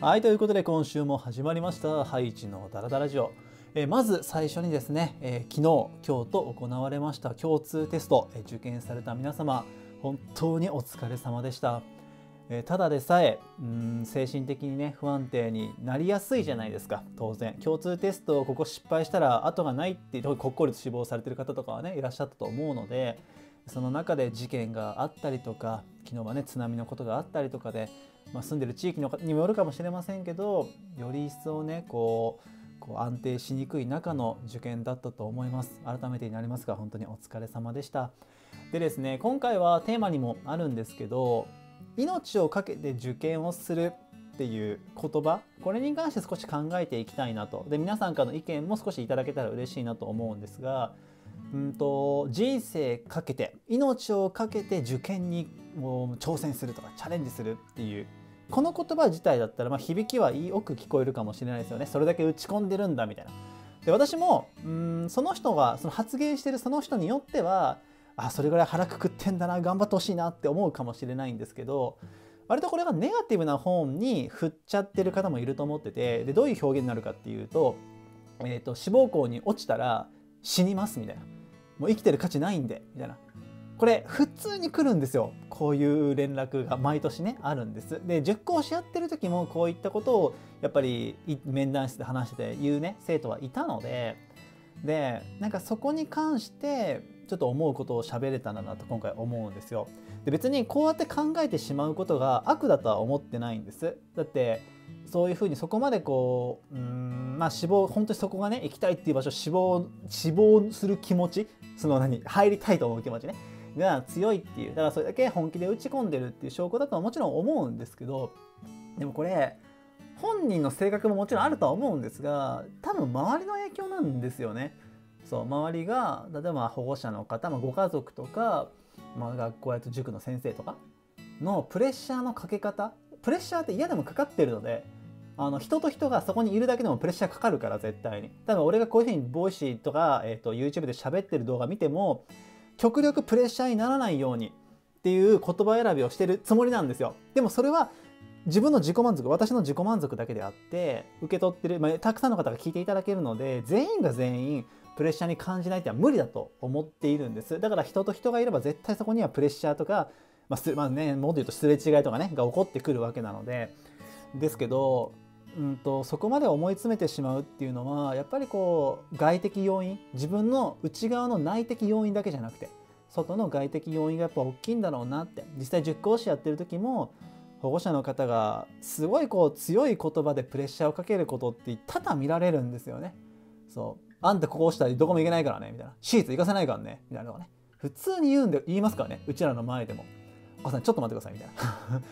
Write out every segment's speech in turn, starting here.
はい、ということで今週も始まりましたハイチのダラダラジオ。まず最初にですね、昨日今日と行われました共通テスト、受験された皆様本当にお疲れ様でした。ただでさえ精神的にね不安定になりやすいじゃないですか。当然共通テストをここ失敗したら後がないっていうと国公立志望されてる方とかはねいらっしゃったと思うので、その中で事件があったりとか昨日はね津波のことがあったりとかで、住んでる地域にもよるかもしれませんけど、より一層ねこう安定しにくい中の受験だったと思います。改めてになりますが本当にお疲れ様でした。でですね、今回はテーマにもあるんですけど、命をかけて受験をするっていう言葉、これに関して少し考えていきたいなと。で皆さんからの意見も少しいただけたら嬉しいなと思うんですが、人生かけて命をかけて受験に挑戦するとかチャレンジするっていうこの言葉自体だったら、響きはよく聞こえるかもしれないですよね。それだけ打ち込んでるんだみたいな。で私もその人がその発言してるその人によってはそれぐらい腹くくってんだな頑張ってほしいなって思うかもしれないんですけど、割とこれがネガティブな本に振っちゃってる方もいると思ってて、でどういう表現になるかっていうと、志望校に落ちたら死にますみたいな、もう生きてる価値ないんでみたいな、これ普通に来るんですよ。こういう連絡が毎年ねあるんです。で塾講師やってる時もこういったことをやっぱり面談室で話してて言うね生徒はいたので、なんかそこに関してちょっと思うことを喋れたらなと今回思うんですよ。で別にこうやって考えてしまうことが悪だとは思ってないんです。だってそういうふうにそこまで志望、本当にそこがね行きたいっていう場所、志望する気持ち、その入りたいと思う気持ちねが強いっていう、だからそれだけ本気で打ち込んでるっていう証拠だとはもちろん思うんですけど、でもこれ本人の性格ももちろんあるとは思うんですが、多分周りの影響なんですよね。そう、周りが例えば保護者の方、ご家族とか、学校や塾の先生とかのプレッシャーのかけ方、プレッシャーって嫌でもかかってるので、人と人がそこにいるだけでもプレッシャーかかるから絶対に。多分俺がこういうふうにボイシーとか、YouTube で喋ってる動画見ても極力プレッシャーにならないようにっていう言葉選びをしてるつもりなんですよ。でもそれは自分の自己満足、私の自己満足だけであって受け取ってる、たくさんの方が聞いていただけるので、全員が全員プレッシャーに感じないってのは無理だと思っているんです。だから人と人がいれば絶対そこにはプレッシャーとか、もっと言うとすれ違いとかねが起こってくるわけなので、ですけど、そこまで思い詰めてしまうっていうのはやっぱり外的要因、自分の内側の内的要因だけじゃなくて外の外的要因がやっぱ大きいんだろうなって。実際塾講師やってる時も保護者の方がすごい強い言葉でプレッシャーをかけることって多々見られるんですよね。そう、あんたここ押したらどこも行けないからねみたいな、私立行かせないからねみたいなのがね普通に言いますからね、うちらの前でも「お母さんちょっと待ってください」みたいな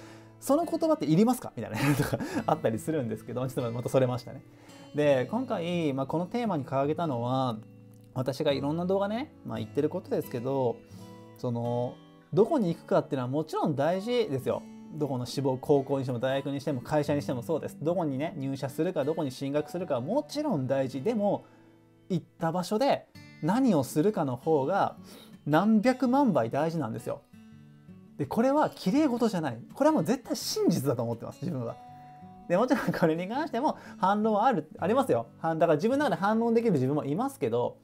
その言葉っていりますかみたいなとかあったりするんですけど、ちょっとまたそれましたね。で今回、このテーマに掲げたのは、私がいろんな動画ね、言ってることですけど、どこに行くかっていうのはもちろん大事ですよ。どこの志望、高校にしても大学にしても会社にしてもそうです。どこにね入社するか、どこに進学するかはもちろん大事。でも行った場所で何をするかの方が何百万倍大事なんですよ。でこれは綺麗事じゃない、これはもう絶対真実だと思ってます、自分は。でもちろんこれに関しても反論はありますよ。だから自分の中で反論できる自分もいますけど、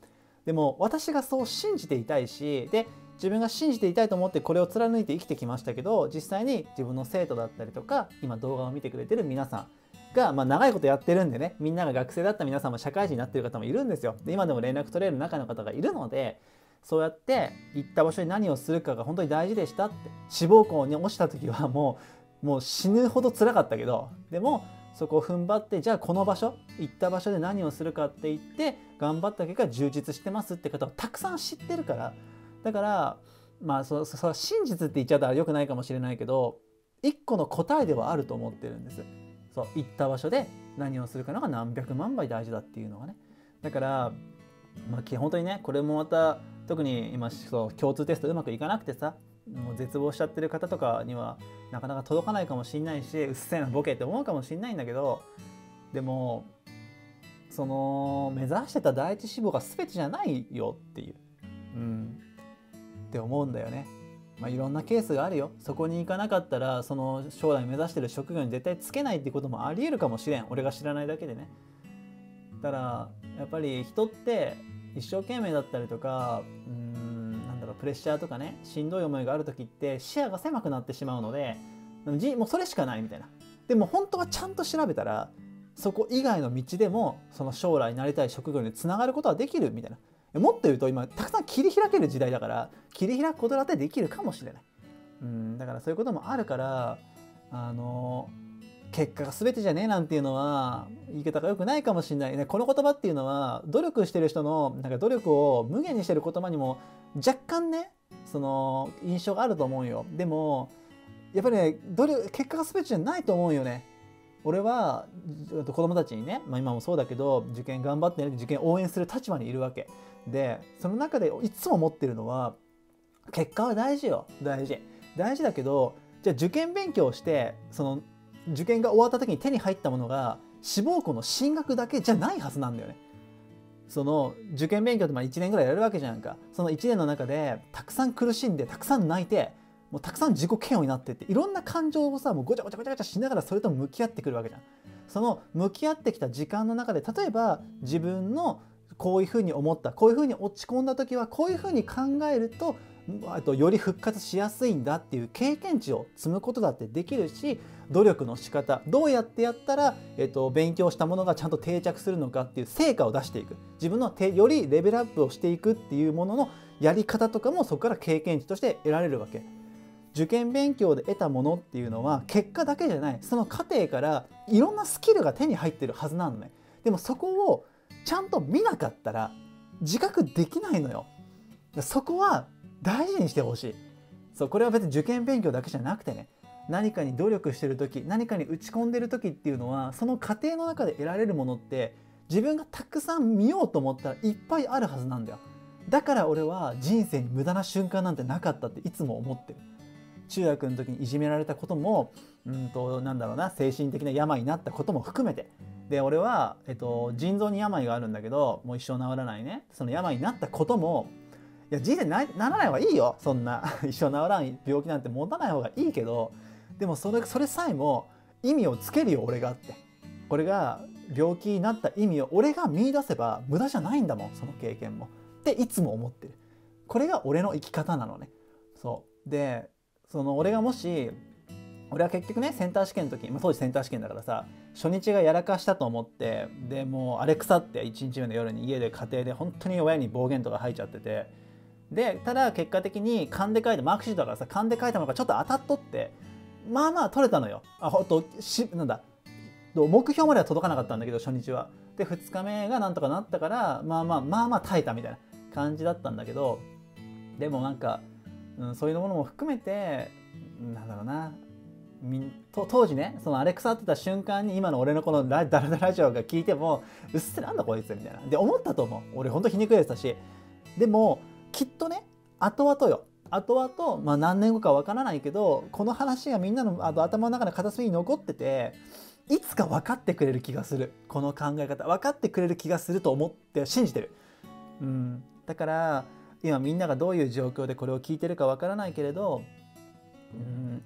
でも私がそう信じていたいし、で自分が信じていたいと思ってこれを貫いて生きてきましたけど、実際に自分の生徒だったりとか今動画を見てくれてる皆さんが、長いことやってるんでね、みんなが学生だった皆さんも社会人になってる方もいるんですよ。で今でも連絡取れる仲の方がいるので、そうやって行った場所に何をするかが本当に大事でしたって。志望校に落ちた時はもう死ぬほど辛かったけど、でもそこを踏ん張って、じゃあこの場所、行った場所で何をするかって言って頑張った結果充実してますって方をたくさん知ってるから、だからそ真実って言っちゃったら良くないかもしれないけど、一個の答えではあると思ってるんです。そう、行った場所で何をするかのが何百万倍大事だっていうのはね。だから、本当にね、これもまた特に今共通テストうまくいかなくてさ、もう絶望しちゃってる方とかにはなかなか届かないかもしれないし、うっせえなボケって思うかもしれないんだけど、でもその目指してた第一志望が全てじゃないよっていう。って思うんだよね。まあ、いろんなケースがあるよ。そこに行かなかったらその将来目指してる職業に絶対つけないっていうこともありえるかもしれん、俺が知らないだけでね。だからやっぱり人って一生懸命だったりとか、なんだろう、プレッシャーとかね、しんどい思いがある時って視野が狭くなってしまうので、もうそれしかないみたいな。でも本当はちゃんと調べたらそこ以外の道でもその将来なりたい職業につながることはできるみたいな。もっと言うと今たくさん切り開ける時代だから、切り開くことだってできるかもしれない。だからそういうこともあるから、結果が全てじゃねえなんていうのは言い方が良くないかもしれないね。この言葉っていうのは努力してる人のなんか努力を無限にしてる言葉にも若干ね、その印象があると思うよ。でもやっぱりね、結果が全てじゃないと思うよね。俺は子供たちにね、まあ、今もそうだけど受験頑張ってね、受験応援する立場にいるわけで、その中でいつも思ってるのは、結果は大事よ、大事だけど、じゃあ受験勉強をしてその受験が終わった時に手に入ったものが志望校の進学だけじゃないはずなんだよね。その受験勉強ってまあ1年ぐらいやるわけじゃんか。その1年の中でたくさん苦しんで、たくさん泣いて、もうたくさん自己嫌悪になってって、いろんな感情をさ、もうごちゃごちゃしながらそれと向き合ってくるわけじゃん。その向き合ってきた時間の中で、例えば自分のこういうふうに思った、こういうふうに落ち込んだ時はこういうふうに考えると、より復活しやすいんだっていう経験値を積むことだってできるし、努力の仕方、どうやってやったら、勉強したものがちゃんと定着するのかっていう成果を出していく、自分のよりレベルアップをしていくっていうもののやり方とかもそこから経験値として得られるわけ。受験勉強で得たものっていうのは結果だけじゃない、その過程からいろんなスキルが手に入ってるはずなのね。でもそこをちゃんと見なかったら自覚できないのよ。そこは大事にしてほしい。そう、これは別に受験勉強だけじゃなくてね、何かに努力してる時、何かに打ち込んでる時っていうのは、その過程の中で得られるものって自分がたくさん見ようと思ったらいっぱいあるはずなんだよ。だから俺は人生に無駄な瞬間なんてなかったっていつも思ってる。中学の時にいじめられたことも、なんだろうな、精神的な病になったことも含めてで、俺は、腎臓に病があるんだけど、もう一生治らないね、その病になったことも、いや人生 ならない方がいいよ、そんな一生治らない病気なんて持たない方がいいけど、でもそれさえも意味をつけるよ俺がって、これが病気になった意味を俺が見出せば無駄じゃないんだもん、その経験もっていつも思ってる。これが俺の生き方なのね。そうで、その俺は結局ね、センター試験の時、当時センター試験だからさ、初日がやらかしたと思って、でもうあれ腐って1日目の夜に家で家庭で本当に親に暴言とか吐いちゃってて、でただ結果的に勘で書いて、マークシートだからさ、勘で書いたものがちょっと当たっとって、まあまあ取れたのよ。目標までは届かなかったんだけど初日は。で2日目がなんとかなったから、まあまあ耐えたみたいな感じだったんだけど、でもなんか、そういうものも含めて、なんだろうな、当時ね、そのあれ腐ってた瞬間に今の俺のこのダラダラジオが聞いても、うっせなんだこいつみたいなで思ったと思う。俺ほんと皮肉でしたし、でもきっとね、後々、何年後かわからないけど、この話がみんなの頭の中の片隅に残ってて、いつか分かってくれる気がする、この考え方分かってくれる気がすると思って信じてる。だから今みんながどういう状況でこれを聞いてるかわからないけれど、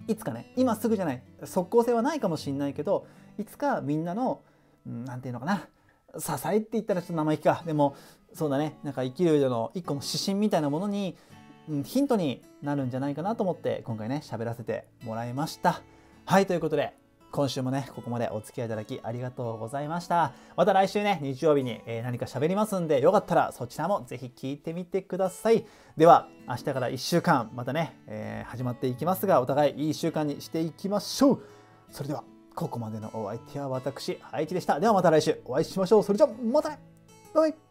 いつかね、今すぐじゃない、即効性はないかもしれないけど、いつかみんなの、なんていうのかな、支えって言ったらちょっと生意気か、でもそうだね、なんか生きる上の一個の指針みたいなものに、ヒントになるんじゃないかなと思って今回ね、喋らせてもらいました。はい、ということで今週もね、ここまでお付き合いいただきありがとうございました。また来週ね、日曜日に何か喋りますんで、よかったらそちらもぜひ聞いてみてください。では明日から1週間またね、始まっていきますが、お互いいい1週間にしていきましょう。それではここまでのお相手は私、ハイチでした。ではまた来週お会いしましょう。それじゃあまたね、バイバイ。